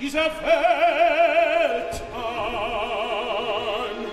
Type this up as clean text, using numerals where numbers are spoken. Dieser Welt an.